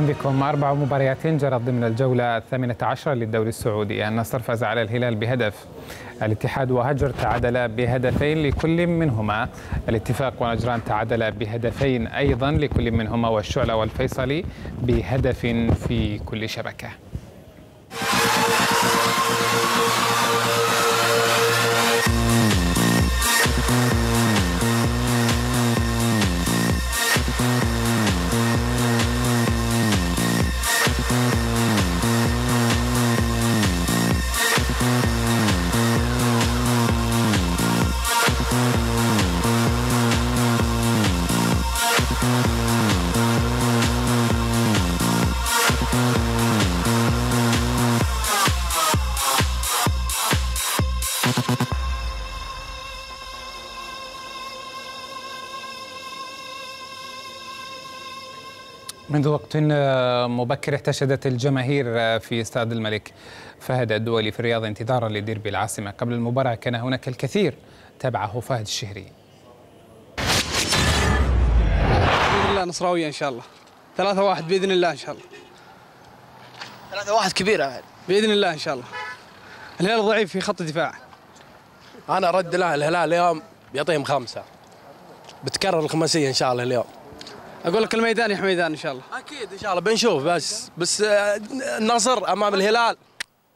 أهلا بكم. أربع مباريات جرت ضمن الجولة 18 للدوري السعودي. النصر فاز على الهلال بهدف، الاتحاد وهجر تعادلا بهدفين لكل منهما، الاتفاق ونجران تعادلا بهدفين أيضا لكل منهما، والشعلة والفيصلي بهدف في كل شبكة. منذ وقت مبكر احتشدت الجماهير في استاد الملك فهد الدولي في الرياض انتظارا لديربي العاصمة. قبل المباراة كان هناك الكثير، تبعه فهد الشهري. بإذن الله نصراوية إن شاء الله 3-1 بإذن الله إن شاء الله. 3-1 كبيرة بإذن الله إن شاء الله. الهلال ضعيف في خط الدفاع. أنا رد له الهلال اليوم بيعطيهم 5، بتكرر الخماسية إن شاء الله اليوم. اقول لك الميدان يا ميدان ان شاء الله. اكيد ان شاء الله بنشوف. بس النصر امام الهلال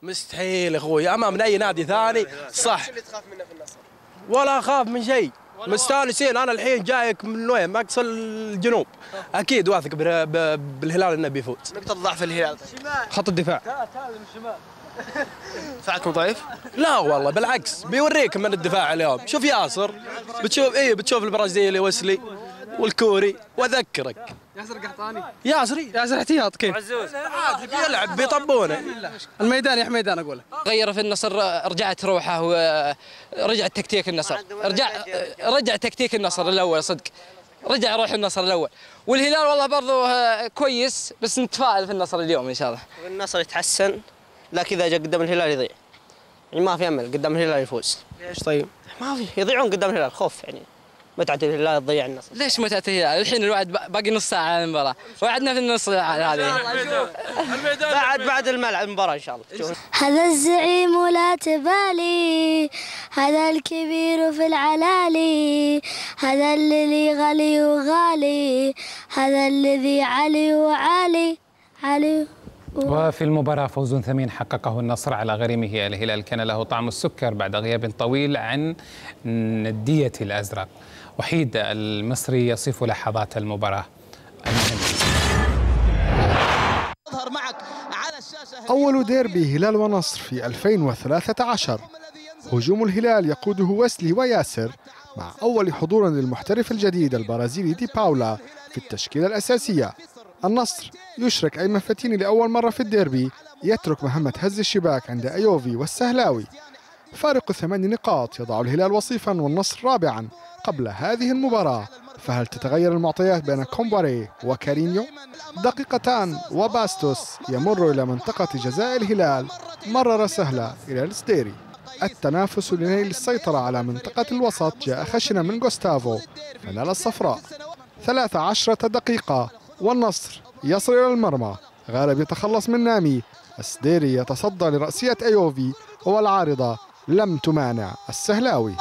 مستحيل اخوي، امام اي نادي ثاني صح. اللي تخاف منه في النصر؟ ولا اخاف من شيء، مستانسين. انا الحين جايك من وين؟ مقص الجنوب. اكيد واثق بالهلال انه بيفوز. نقطه ضعف الهلال خط الدفاع. دفاعكم ضعيف؟ لا والله بالعكس، بيوريك من الدفاع اليوم. شوف ياسر، بتشوف بتشوف البرازيلي ويسلي والكوري. واذكرك ياسر القحطاني، ياسر احتياط كيف عزوز عادي بيلعب بيطبونه. الميدان يا حميدان اقول لك غير في النصر، رجعت روحه ورجع تكتيك النصر، رجع تكتيك النصر الاول صدق، رجع روح النصر الاول. والهلال والله برضه كويس، بس نتفائل في النصر اليوم ان شاء الله. النصر يتحسن، لكن اذا جاء قدام الهلال يضيع، يعني ما في امل قدام الهلال يفوز. ليش طيب؟ ما في، يضيعون قدام الهلال، خوف يعني متعة الهلال تضيع النصر. ليش متعة الهلال؟ الحين الوعد باقي نص ساعة على المباراة، وعدنا في النص هذه. بعد الملعب المباراة إن شاء الله. هذا الزعيم لا تبالي، هذا الكبير في العلالي، هذا الذي غلي وغالي، هذا الذي علي وعالي علي. وفي المباراة فوز ثمين حققه النصر على غريمه الهلال، كان له طعم السكر بعد غياب طويل عن ندية الأزرق. وحيد المصري يصف لحظات المباراة. أول ديربي هلال ونصر في 2013. هجوم الهلال يقوده ويسلي وياسر، مع أول حضور للمحترف الجديد البرازيلي دي باولا في التشكيلة الأساسية. النصر يشرك أيمن فاتيني لأول مرة في الديربي، يترك مهمة هز الشباك عند أيوفي والسهلاوي. فارق 8 نقاط يضع الهلال وصيفا والنصر رابعا قبل هذه المباراة. فهل تتغير المعطيات بين كومباريه وكارينيو؟ دقيقتان وباستوس يمر إلى منطقة جزاء الهلال مرة سهلة إلى السديري. التنافس لنيل السيطرة على منطقة الوسط جاء خشنا من غوستافو فنال الصفراء. 13 دقيقة والنصر يصل إلى المرمى، غالب يتخلص من نامي، السديري يتصدى لرأسية أيوفي والعارضة لم تمانع السهلاوي.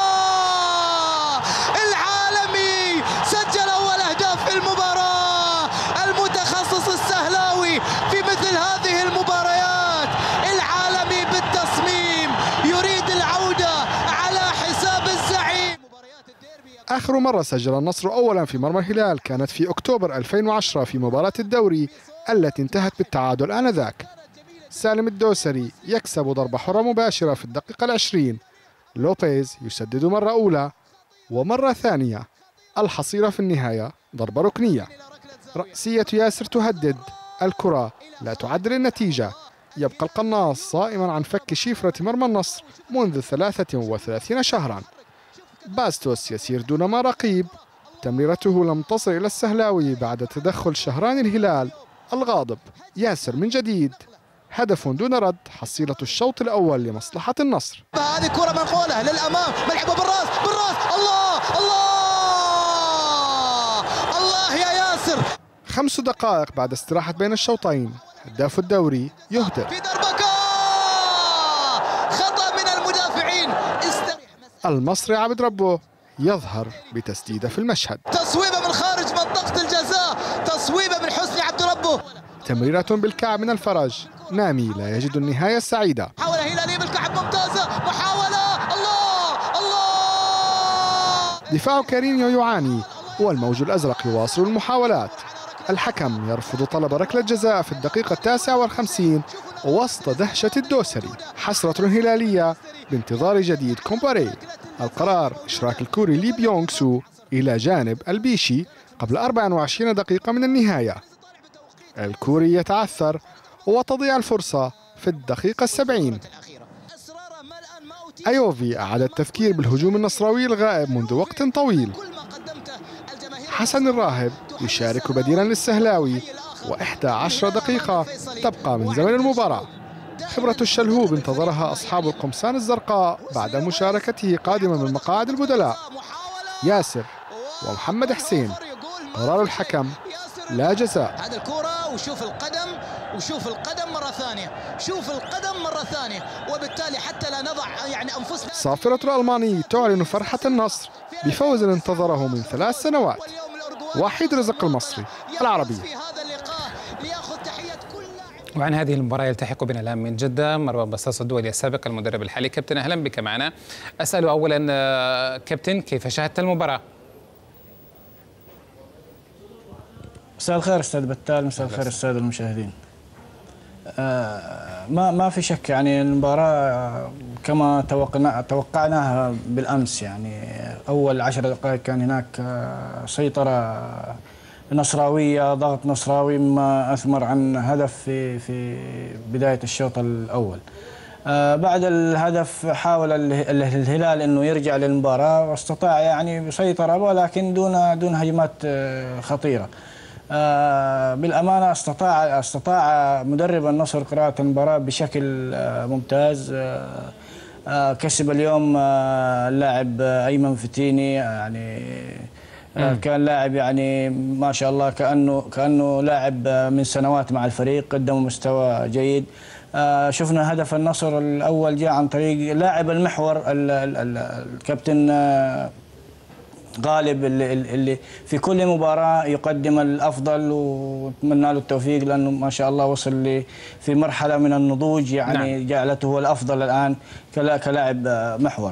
العالمي سجل أول أهداف في المباراة، المتخصص السهلاوي في مثل هذه المباريات، العالمي بالتصميم يريد العودة على حساب الزعيم. آخر مرة سجل النصر أولا في مرمى الهلال كانت في أكتوبر 2010 في مباراة الدوري التي انتهت بالتعادل آنذاك. سالم الدوسري يكسب ضربة حرة مباشرة في الدقيقة 20، لوبيز يسدد مرة أولى ومرة ثانية. الحصيلة في النهاية ضربة ركنية، رأسية ياسر تهدد الكرة لا تعدل النتيجة. يبقى القناص صائما عن فك شفرة مرمى النصر منذ 33 شهرا. باستوس يسير دون ما رقيب، تمريرته لم تصل إلى السهلاوي بعد تدخل شهران الهلال الغاضب. ياسر من جديد، هدف دون رد، حصيلة الشوط الأول لمصلحة النصر. هذه كرة منقولة للأمام، ملعبه بالرأس، بالرأس، الله الله الله يا ياسر. 5 دقائق بعد استراحة بين الشوطين هداف الدوري يهدر. خطأ من المدافعين. المصري عبد ربه يظهر بتسديدة في المشهد. تصويبة من خارج منطقة الجزاء، تصويبة من حسن عبد ربه. تمريرة بالكعب من الفرج، نامي لا يجد النهاية السعيدة. محاولة هلالية بالكعب ممتازة، محاولة الله. دفاع كارينيو يعاني والموج الأزرق يواصل المحاولات. الحكم يرفض طلب ركلة جزاء في الدقيقة 59 وسط دهشة الدوسري. حسرة هلالية بانتظار جديد كومباريه. القرار إشراك الكوري لي بيونغ سو إلى جانب البيشي قبل 24 دقيقة من النهاية. الكوري يتعثر وتضيع الفرصة في الدقيقة 70. أيوفي أعاد التفكير بالهجوم النصراوي الغائب منذ وقت طويل. حسن الراهب يشارك بديلا للسهلاوي و11 دقيقة تبقى من زمن المباراة. خبرة الشلهوب انتظرها أصحاب القمصان الزرقاء بعد مشاركته قادما من مقاعد البدلاء ياسر ومحمد حسين. قرار الحكم لا جزاء. هذا الكرة وشوف القدم، وشوف القدم مرة ثانية، شوف القدم مرة ثانية، وبالتالي حتى لا نضع يعني أنفسنا. صافرة الألماني تعلن فرحة النصر بفوز انتظره من 3 سنوات. وحيد رزق المصري العربي. وعن هذه المباراة يلتحق بنا الآن من جدة مروان باستوس الدولي السابق المدرب الحالي. كابتن أهلا بك معنا. أسأل أولا كابتن كيف شاهدت المباراة؟ مساء الخير أستاذ بتال، مساء الخير السادة المشاهدين. ما في شك يعني المباراة كما توقعناها بالأمس. يعني أول 10 دقائق كان هناك سيطرة نصراوية، ضغط نصراوي مما أثمر عن هدف في بداية الشوط الأول. بعد الهدف حاول الهلال أنه يرجع للمباراة واستطاع يعني بسيطرة ولكن دون هجمات خطيرة. بالأمانة استطاع مدرب النصر قراءة المباراة بشكل ممتاز. كسب اليوم اللاعب أيمن فاتيني. يعني كان لاعب يعني ما شاء الله كأنه لاعب من سنوات مع الفريق، قدم مستوى جيد. شفنا هدف النصر الأول جاء عن طريق لاعب المحور الكابتن غالب اللي في كل مباراة يقدم الأفضل، واتمنى له التوفيق لأنه ما شاء الله وصل في مرحلة من النضوج يعني نعم. جعلته هو الأفضل الآن كلاعب محور.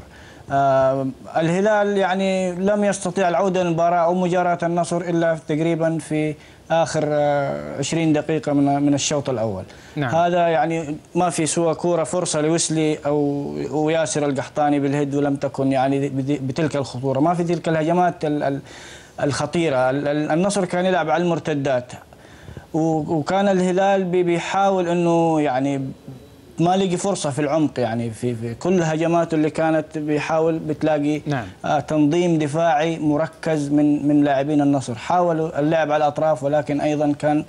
الهلال يعني لم يستطيع العودة للمباراة أو مجاراة النصر إلا تقريبا في آخر 20 دقيقة من الشوط الأول نعم. هذا يعني ما في سوى كورة فرصة لويسلي أو ياسر القحطاني بالهد، ولم تكن يعني بتلك الخطورة، ما في تلك الهجمات الخطيرة. النصر كان يلعب على المرتدات، وكان الهلال بيحاول أنه يعني ما لقي فرصة في العمق. يعني في كل هجماته اللي كانت بيحاول بتلاقي نعم. تنظيم دفاعي مركز من لاعبين النصر. حاولوا اللعب على الأطراف ولكن أيضا كان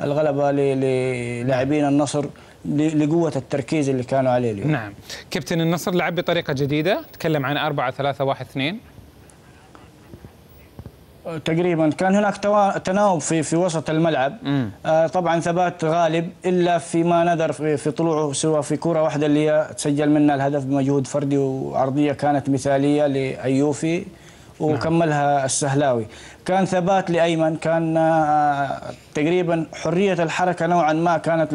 الغلبة للاعبين النصر لقوة التركيز اللي كانوا عليه اليوم. نعم كابتن النصر لعب بطريقة جديدة، تكلم عن 4-3-1-2 تقريبا. كان هناك تناوب في وسط الملعب. طبعا ثبات غالب الا فيما نذر في طلوعه سوى في كره واحده اللي هي تسجل منها الهدف بمجهود فردي وعرضيه كانت مثاليه لايوفي وكملها السهلاوي. كان ثبات لايمن، كان تقريبا حريه الحركه نوعا ما كانت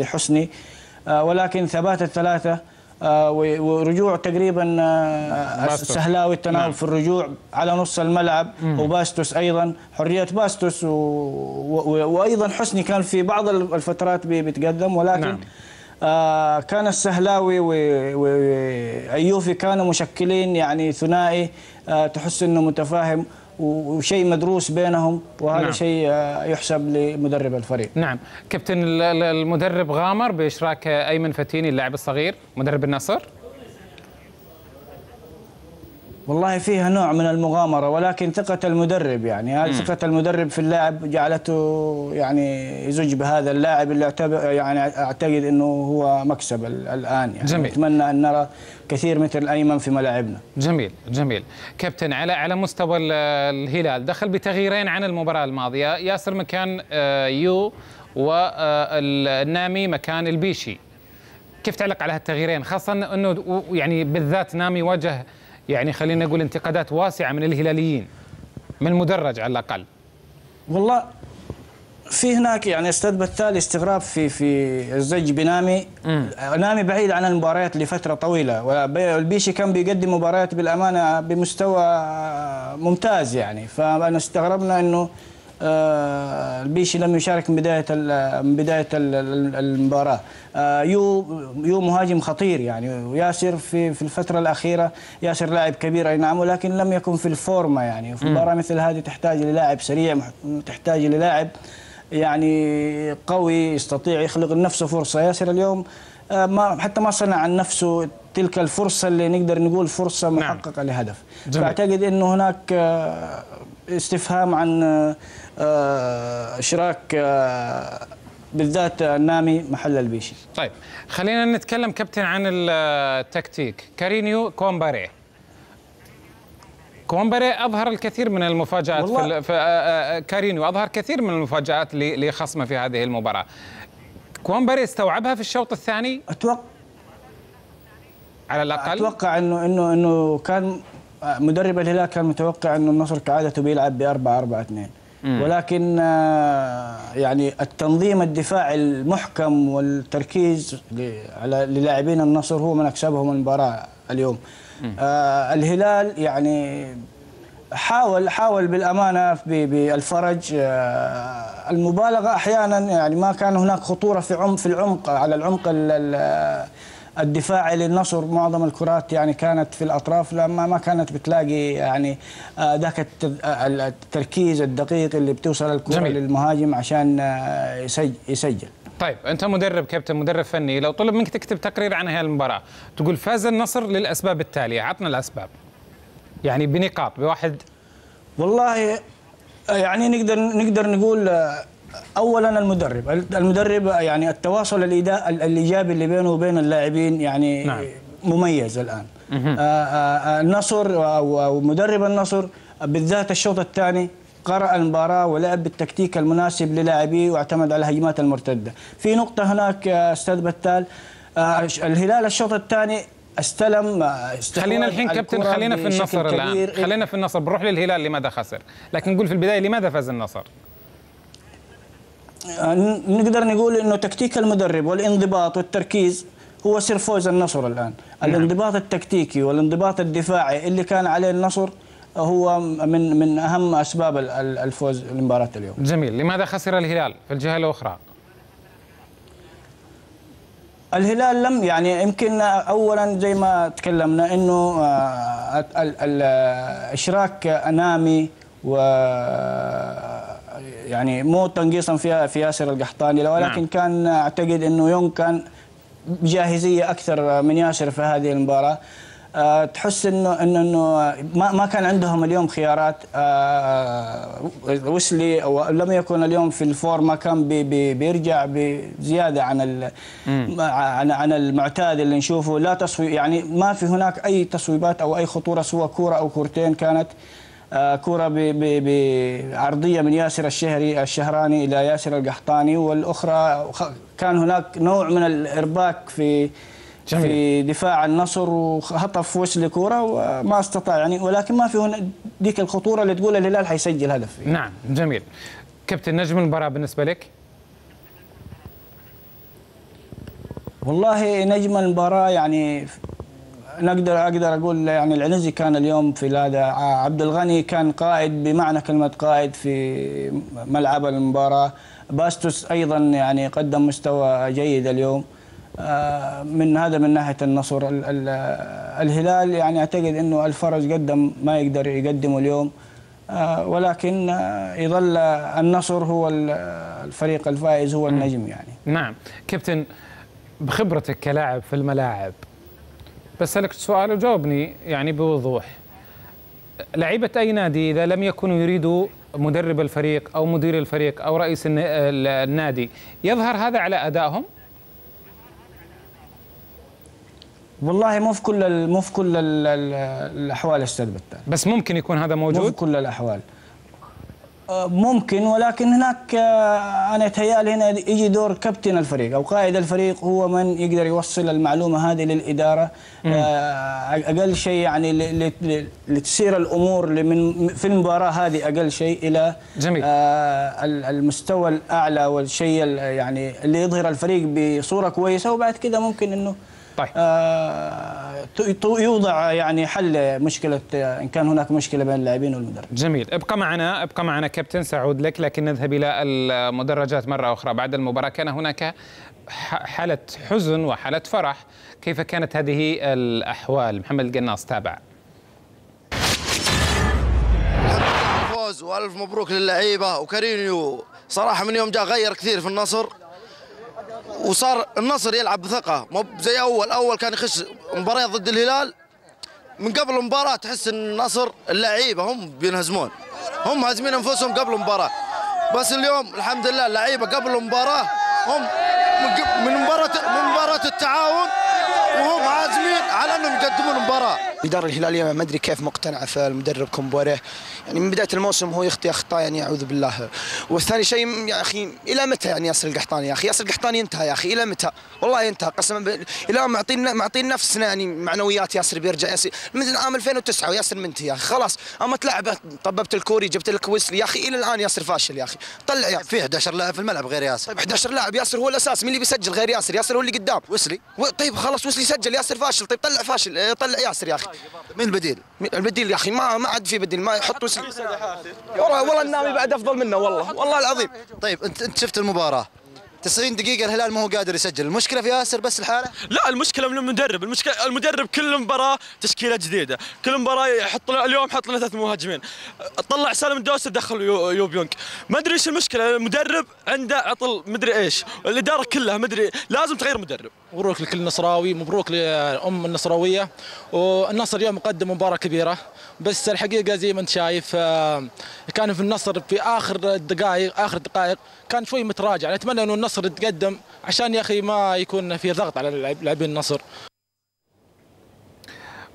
لحسني، ولكن ثبات الثلاثه ورجوع تقريبا السهلاوي التناوب نعم. في الرجوع على نص الملعب وباستوس ايضا حريه باستوس وايضا حسني كان في بعض الفترات بيتقدم ولكن نعم. كان السهلاوي وايوفي كانوا مشكلين يعني ثنائي تحس انه متفاهم وشيء مدروس بينهم وهذا نعم. شيء يحسب لمدرب الفريق. نعم كابتن المدرب غامر بإشراك أيمن فاتيني اللاعب الصغير مدرب النصر. والله فيها نوع من المغامرة، ولكن ثقة المدرب يعني هذه ثقة المدرب في اللاعب جعلته يعني يزج بهذا اللاعب اللي يعني أعتقد أنه هو مكسب الآن يعني. جميل. نتمنى أن نرى كثير مثل أيمن في ملاعبنا. جميل جميل. كابتن على مستوى الهلال دخل بتغييرين عن المباراة الماضية، ياسر مكان يو والنامي مكان البيشي، كيف تعلق على هالتغييرين خاصة أنه يعني بالذات نامي واجه يعني خلينا نقول انتقادات واسعة من الهلاليين من المدرج على الأقل؟ والله في هناك يعني استثبت لي استغراب في الزج بنامي. نامي بعيد عن المباريات لفترة طويلة، والبيشي كان بيقدم مباريات بالأمانة بمستوى ممتاز يعني، فأنا استغربنا أنه البيشي لم يشارك من بداية المباراة. يو مهاجم خطير يعني، وياسر في الفترة الأخيرة ياسر لاعب كبير أي نعم، ولكن لم يكن في الفورمة يعني، في مباراة مثل هذه تحتاج للاعب سريع، تحتاج للاعب يعني قوي يستطيع يخلق لنفسه فرصة. ياسر اليوم حتى ما صنع عن نفسه تلك الفرصة اللي نقدر نقول فرصة محققة لهدف. فأعتقد أنه هناك استفهام عن إشراك بالذات نامي محل البيشي. طيب خلينا نتكلم كابتن عن التكتيك. كارينيو كومباريه أظهر الكثير من المفاجآت في كارينيو أظهر كثير من المفاجآت لخصمه في هذه المباراة. كومباريه استوعبها في الشوط الثاني أتوقع، على الأقل أتوقع إنه كان مدرب الهلال كان متوقع أنه النصر كعادته بيلعب ب 4-4-2، ولكن يعني التنظيم الدفاعي المحكم والتركيز على للاعبين النصر هو من أكسبهم المباراة اليوم. الهلال يعني حاول بالأمانة بالفرج المبالغة أحيانا يعني، ما كان هناك خطورة في العمق على العمق الدفاعي للنصر. معظم الكرات يعني كانت في الأطراف، لما ما كانت بتلاقي يعني ذاك التركيز الدقيق اللي بتوصل الكرة للمهاجم عشان يسجل. طيب أنت مدرب كابتن، مدرب فني، لو طلب منك تكتب تقرير عن هذه المباراة تقول فاز النصر للأسباب التالية، عطنا الأسباب يعني بنقاط بواحد. والله يعني نقدر نقول اولا المدرب يعني التواصل الايجابي اللي بينه وبين اللاعبين يعني مميز الان. النصر ومدرب النصر بالذات الشوط الثاني قرأ المباراة ولعب بالتكتيك المناسب للاعبيه واعتمد على الهجمات المرتده. في نقطه هناك استاذ بتال، الهلال الشوط الثاني استلم. خلينا الحين كابتن، خلينا في النصر الان، خلينا في النصر، بنروح للهلال لماذا خسر، لكن نقول في البدايه لماذا فاز النصر؟ نقدر نقول انه تكتيك المدرب والانضباط والتركيز هو سر فوز النصر الان. الانضباط التكتيكي والانضباط الدفاعي اللي كان عليه النصر هو من اهم اسباب الفوز لمباراه اليوم. جميل. لماذا خسر الهلال في الجهه الاخرى؟ الهلال لم يعني يمكن اولا زي ما تكلمنا انه اشراك نامي و يعني مو تنقيصا في ياسر القحطاني، ولكن كان اعتقد انه يونغ كان بجاهزيه اكثر من ياسر في هذه المباراه. تحس انه ما كان عندهم اليوم خيارات. ويسلي لم يكن اليوم في الفورمه، كان بيرجع بزياده عن المعتاد اللي نشوفه. لا تصويب يعني، ما في هناك اي تصويبات او اي خطوره سوى كوره او كورتين. كانت كرة بعرضية من ياسر الشهراني إلى ياسر القحطاني، والأخرى كان هناك نوع من الإرباك في دفاع النصر، وهطف ويسلي كرة وما استطاع يعني، ولكن ما في هنا ديك الخطورة اللي تقول الهلال حيسجل هدف يعني. نعم. جميل. كابتن، نجم المباراة بالنسبة لك؟ والله نجم المباراة يعني اقدر اقول يعني العنزي كان اليوم في هذا. عبد الغني كان قائد بمعنى كلمه قائد في ملعب المباراه. باستوس ايضا يعني قدم مستوى جيد اليوم. من ناحيه النصر. الهلال يعني اعتقد انه الفرج قدم ما يقدر يقدمه اليوم، ولكن يظل النصر هو الفريق الفائز، هو النجم يعني. نعم. كابتن، بخبرتك كلاعب في الملاعب بسألك سؤال وجاوبني يعني بوضوح، لعيبة أي نادي إذا لم يكونوا يريدوا مدرب الفريق أو مدير الفريق أو رئيس النادي، يظهر هذا على أدائهم؟ والله مو في كل الأحوال أستاذ بتال، بس ممكن يكون هذا موجود؟ مو في كل الأحوال ممكن، ولكن هناك أنا أتهيألي هنا يجي دور كابتن الفريق أو قائد الفريق، هو من يقدر يوصل المعلومة هذه للإدارة. أقل شيء يعني لتسير الأمور في المباراة هذه أقل شيء إلى جميل. المستوى الأعلى والشيء يعني اللي يظهر الفريق بصورة كويسة، وبعد كده ممكن إنه طيب. يوضع يعني حل مشكلة إن كان هناك مشكلة بين اللاعبين والمدرب. جميل، ابقى معنا كابتن، سأعود لك، لكن نذهب إلى المدرجات مرة أخرى. بعد المباراة كان هناك حالة حزن وحالة فرح، كيف كانت هذه الأحوال؟ محمد القناص تابع. فوز وألف مبروك للعيبة، وكارينيو صراحة من يوم جاء غير كثير في النصر، وصار النصر يلعب بثقه، مو زي اول كان يخش مباراه ضد الهلال، من قبل المباراه تحس ان النصر اللعيبه هم بينهزمون، هم هازمين انفسهم قبل المباراه، بس اليوم الحمد لله اللعيبه قبل المباراه هم من مباراه التعاون وهم عازمين على انهم يقدمون مباراه. الاداره الهلاليه ما ادري كيف مقتنعه في المدرب كومباريه، يعني من بدايه الموسم هو يخطي اخطاء، يعني اعوذ بالله. والثاني شيء يا اخي الى متى يعني ياسر القحطاني؟ يا اخي ياسر القحطاني انتهى يا اخي، الى متى؟ والله انتهى قسما بالله، الى معطين نفسنا يعني معنويات ياسر بيرجع ياسر من عام 2009 وياسر منتهي يا اخي خلاص، اما تلعبه طببت الكوري جبت لك ويسلي يا اخي، الى الان ياسر فاشل يا اخي، طلع يا اخي. في 11 لاعب في الملعب غير ياسر، 11 لاعب، ياسر هو الاساس، من اللي بيسجل غير ياسر؟ ياسر هو اللي قدام ويسلي طيب خلاص ويسلي سجل، ياسر فاشل، طيب طلع فاشل، طلع ياسر يا اخي. مين البديل؟ البديل يا اخي ما عاد في بديل، ما يحطوا والله النامي بعد افضل منه والله العظيم. طيب انت شفت المباراه 90 دقيقه الهلال ما هو قادر يسجل، المشكله في ياسر بس الحاله؟ لا، المشكله من المدرب، المدرب كل مباراه تشكيله جديده، كل مباراه يحط لنا، اليوم حط لنا 3 مهاجمين، طلع سالم الدوسري دخل يو بيونغ، ما ادري ايش المشكله، المدرب عنده عطل ما ادري ايش، الاداره كلها ما ادري، لازم تغير مدرب. مبروك لكل نصراوي، مبروك للام النصراويه، والنصر اليوم قدم مباراه كبيره، بس الحقيقه زي ما انت شايف كان في النصر في اخر دقائق كان شوي متراجع، نتمنى انه النصر يتقدم عشان يا اخي ما يكون في ضغط على لاعبين النصر.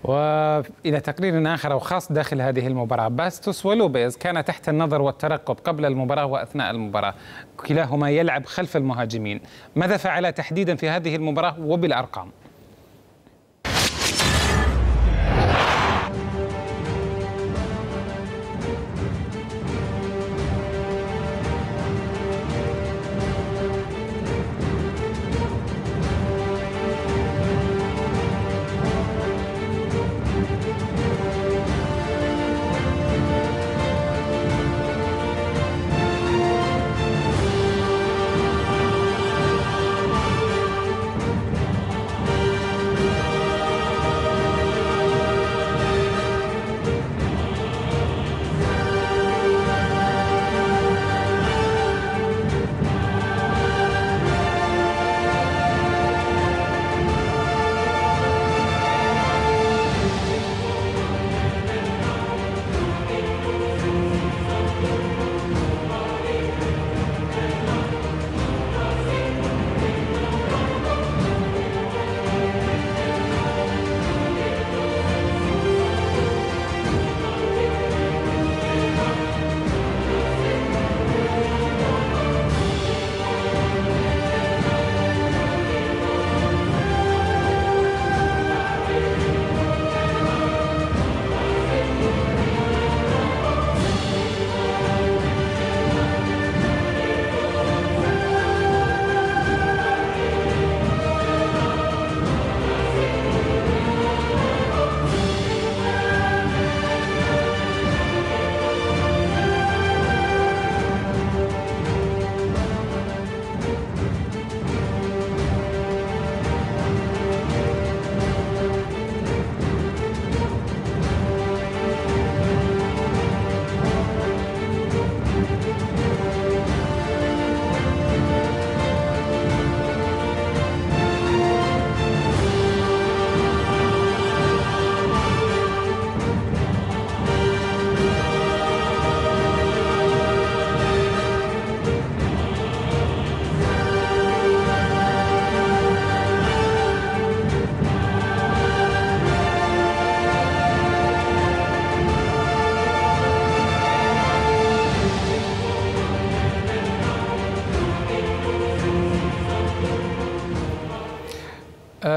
والى تقرير اخر او خاص داخل هذه المباراه، باستوس ولوبيز كان تحت النظر والترقب قبل المباراه واثناء المباراه، كلاهما يلعب خلف المهاجمين، ماذا فعل تحديدا في هذه المباراه وبالارقام؟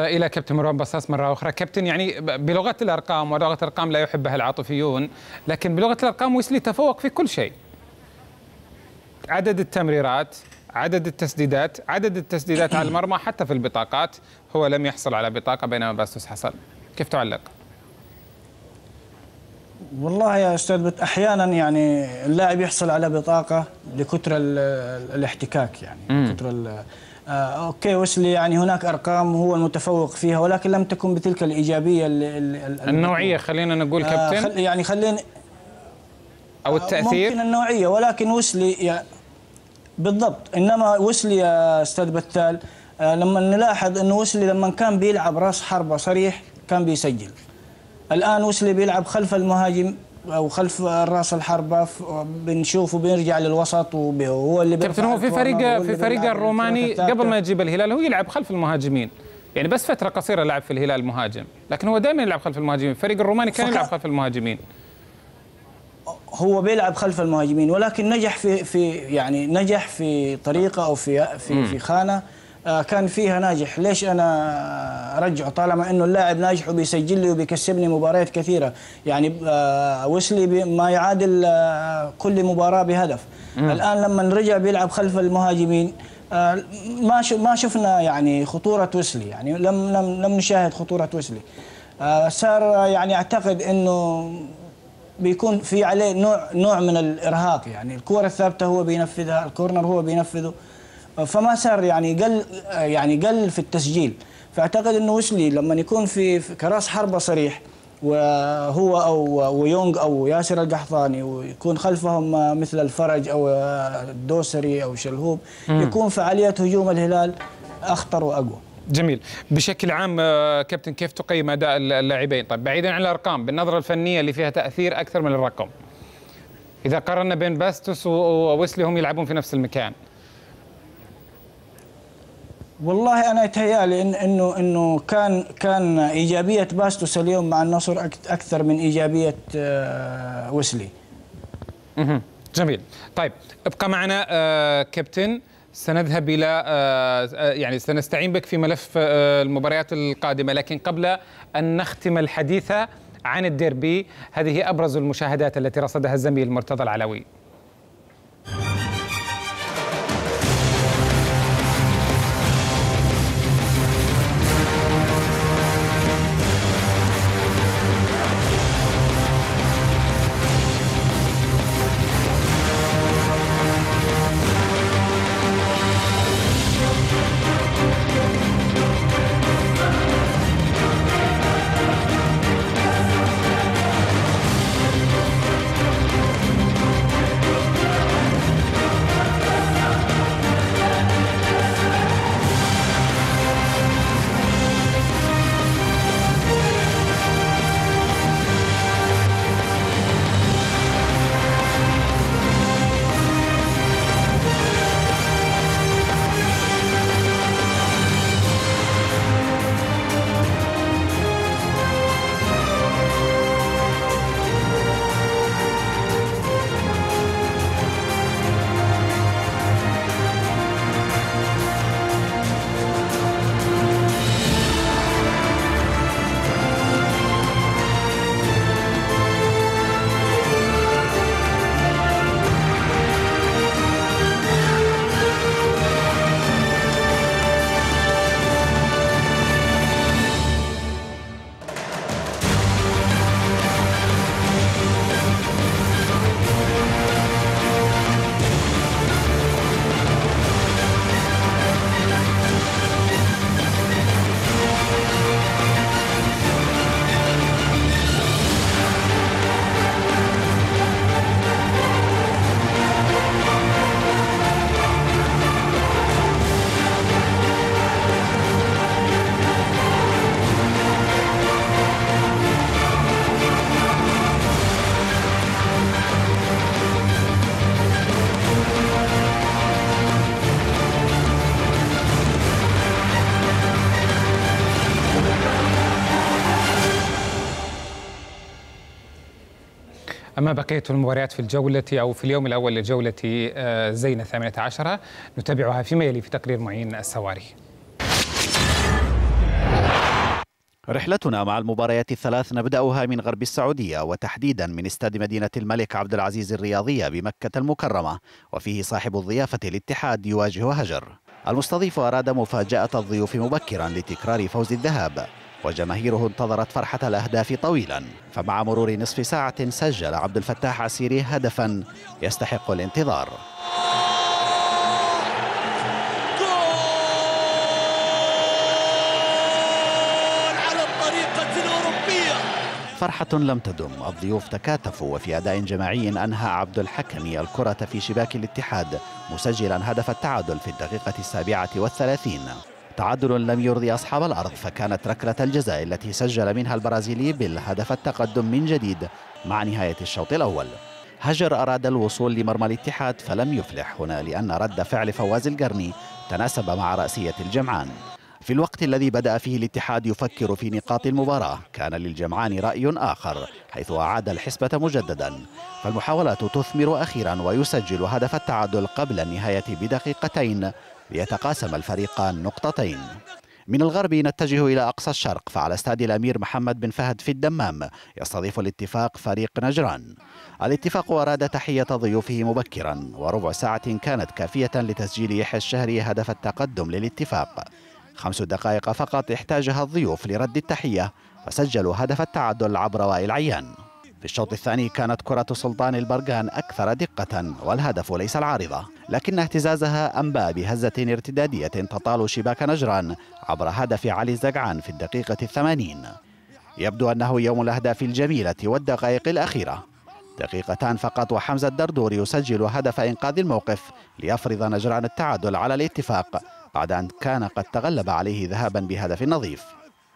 الى كابتن مروان بصاص مره اخرى. كابتن يعني بلغه الارقام، ولغه الارقام لا يحبها العاطفيون، لكن بلغه الارقام ويسلي تفوق في كل شيء. عدد التمريرات، عدد التسديدات، على المرمى، حتى في البطاقات هو لم يحصل على بطاقه بينما باستوس حصل. كيف تعلق؟ والله يا استاذ احيانا يعني اللاعب يحصل على بطاقه لكثر الاحتكاك، يعني كثر اوكي. ويسلي يعني هناك ارقام هو المتفوق فيها، ولكن لم تكن بتلك الايجابيه النوعيه، خلينا نقول كابتن يعني خلينا او التاثير ممكن النوعيه، ولكن ويسلي بالضبط. انما ويسلي يا استاذ بتال لما نلاحظ انه ويسلي لما كان بيلعب راس حربه صريح كان بيسجل. الان ويسلي بيلعب خلف المهاجم او خلف راس الحربه، بنشوفه بيرجع للوسط وهو اللي كابتن. هو في فريق الروماني قبل ما يجيب الهلال هو يلعب خلف المهاجمين، يعني بس فتره قصيره لعب في الهلال مهاجم، لكن هو دائما يلعب خلف المهاجمين. الفريق الروماني كان يلعب خلف المهاجمين، هو بيلعب خلف المهاجمين، ولكن نجح في يعني نجح في طريقه او في خانه كان فيها ناجح. ليش انا ارجعه طالما انه اللاعب ناجح وبيسجل لي وبيكسبني مباريات كثيره؟ يعني ويسلي ما يعادل كل مباراه بهدف. الان لما رجع بيلعب خلف المهاجمين ما شفنا يعني خطوره ويسلي، يعني لم نشاهد خطوره ويسلي. صار يعني اعتقد انه بيكون في عليه نوع من الارهاق، يعني الكره الثابته هو بينفذها، الكورنر هو بينفذه، فما صار يعني قل في التسجيل. فاعتقد انه ويسلي لما يكون في كراس حربه صريح وهو او ويونغ او ياسر القحطاني، ويكون خلفهم مثل الفرج او الدوسري او الشلهوب، يكون فعاليه هجوم الهلال اخطر واقوى. جميل. بشكل عام كابتن كيف تقيم اداء اللاعبين؟ طيب بعيدا عن الارقام، بالنظره الفنيه اللي فيها تاثير اكثر من الرقم. اذا قارنا بين باستوس وويسلي هم يلعبون في نفس المكان. والله انا يتهيألي انه كان ايجابيه باستوس اليوم مع النصر اكثر من ايجابيه ويسلي. جميل. طيب ابقى معنا كابتن، سنذهب الى يعني سنستعين بك في ملف المباريات القادمه، لكن قبل ان نختم الحديث عن الديربي، هذه ابرز المشاهدات التي رصدها الزميل مرتضى العلوي. أما بقية المباريات في الجولة أو في اليوم الأول للجولة زينة 18 نتابعها فيما يلي في تقرير معين السواري. رحلتنا مع المباريات الثلاث نبدأها من غرب السعودية وتحديدا من استاد مدينة الملك عبد العزيز الرياضية بمكة المكرمة، وفيه صاحب الضيافة الاتحاد يواجه هجر. المستضيف أراد مفاجأة الضيوف مبكرا لتكرار فوز الذهاب، وجماهيره انتظرت فرحة الأهداف طويلا، فمع مرور نصف ساعة سجل عبد الفتاح عسيري هدفا يستحق الانتظار. فرحة لم تدم، الضيوف تكاتفوا، وفي أداء جماعي أنهى عبد الحكمي الكرة في شباك الاتحاد مسجلا هدف التعادل في الدقيقة 37، تعادل لم يرضي أصحاب الأرض، فكانت ركلة الجزاء التي سجل منها البرازيلي بالهدف التقدم من جديد مع نهاية الشوط الأول. هجر أراد الوصول لمرمى الاتحاد فلم يفلح هنا، لأن رد فعل فواز القرني تناسب مع رأسية الجمعان. في الوقت الذي بدأ فيه الاتحاد يفكر في نقاط المباراة، كان للجمعان رأي آخر حيث أعاد الحسبة مجددا، فالمحاولات تثمر أخيرا ويسجل هدف التعادل قبل النهاية بدقيقتين ليتقاسم الفريقان نقطتين. من الغرب نتجه إلى أقصى الشرق، فعلى استاد الأمير محمد بن فهد في الدمام يستضيف الاتفاق فريق نجران. الاتفاق أراد تحية ضيوفه مبكرا، وربع ساعة كانت كافية لتسجيل يحيى الشهري هدف التقدم للاتفاق. 5 دقائق فقط احتاجها الضيوف لرد التحية فسجلوا هدف التعادل عبر وائل عيان. في الشوط الثاني كانت كرة سلطان البرقان أكثر دقة، والهدف ليس العارضة، لكن اهتزازها أنبأ بهزة ارتدادية تطال شباك نجران عبر هدف علي الزقعان في الدقيقة 80. يبدو أنه يوم الأهداف الجميلة والدقائق الأخيرة، دقيقتان فقط وحمزة الدردور يسجل هدف إنقاذ الموقف ليفرض نجران التعادل على الاتفاق بعد أن كان قد تغلب عليه ذهابا بهدف نظيف.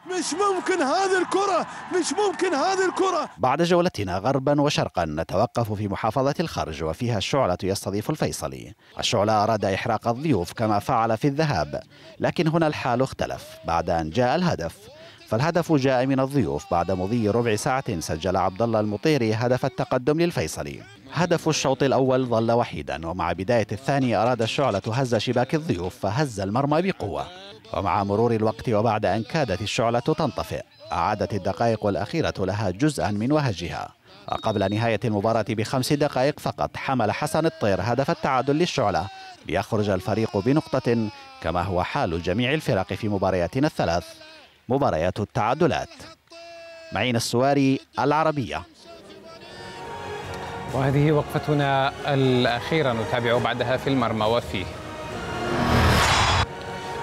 مش ممكن هذه الكرة، مش ممكن هذه الكرة. بعد جولتنا غربا وشرقا نتوقف في محافظة الخرج، وفيها الشعلة يستضيف الفيصلي. الشعلة أراد إحراق الضيوف كما فعل في الذهاب، لكن هنا الحال اختلف بعد أن جاء الهدف، فالهدف جاء من الضيوف بعد مضي ربع ساعة سجل عبد الله المطيري هدف التقدم للفيصلي. هدف الشوط الأول ظل وحيدا، ومع بداية الثاني أراد الشعلة هز شباك الضيوف فهز المرمى بقوة، ومع مرور الوقت وبعد أن كادت الشعلة تنطفئ أعادت الدقائق الأخيرة لها جزءا من وهجها. وقبل نهاية المباراة ب5 دقائق فقط حمل حسن الطير هدف التعادل للشعلة ليخرج الفريق بنقطة، كما هو حال جميع الفرق في مبارياتنا الثلاث، مباريات التعادلات. معين السواري، العربية. وهذه وقفتنا الأخيرة، نتابع بعدها في المرمى وفيه.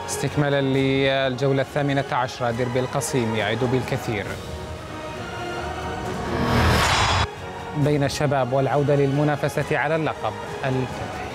استكمالا للجولة 18، ديربي القصيم يعد بالكثير بين الشباب والعودة للمنافسة على اللقب الفتح.